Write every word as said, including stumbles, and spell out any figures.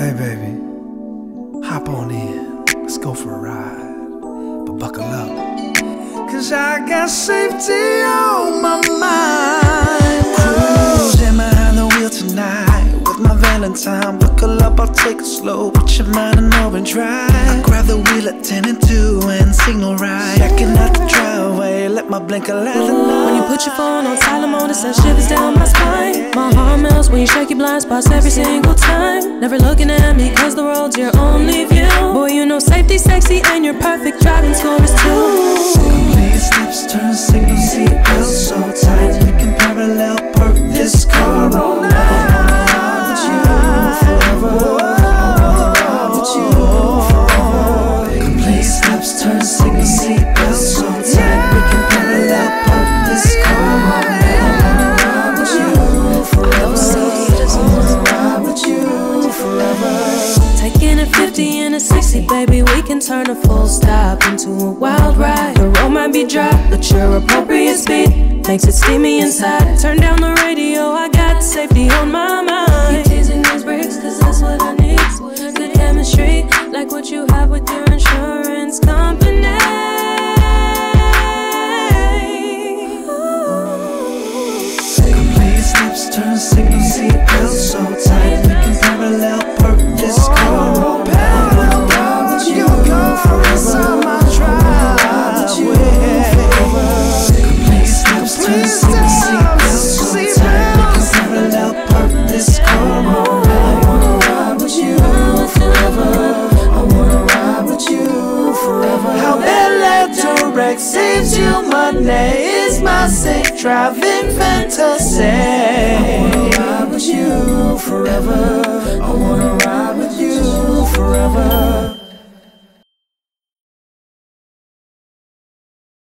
Hey baby, hop on in, let's go for a ride, but buckle up, cause I got safety on my mind. Cruising behind the wheel tonight with my Valentine. Buckle up, I'll take it slow, put your mind in overdrive. I grab the wheel at ten and two and signal right, checking out the driveway, let my blinker light the night. When you put your phone on silent mode, it sends shivers down my spine. My heart melts when you shake your blind spots every single time. Never looking at me cause the road's your only view. Boy, you know safety's sexy and your perfect driving score is two. Complete steps, turn signal, seatbelt so tight, we can parallel park this car all night. Baby, we can turn a full stop into a wild ride. The road might be dry, but your appropriate speed makes it steamy inside. Turn down the radio, I got safety on my mind. Keep teasing these brakes, cause that's what I need. Good chemistry, like what you have with your insurance company. Complete steps, turn signal, seatbelt so tight, we can parallel park this car. Saves you money is my safe driving fantasy. I wanna ride with you forever.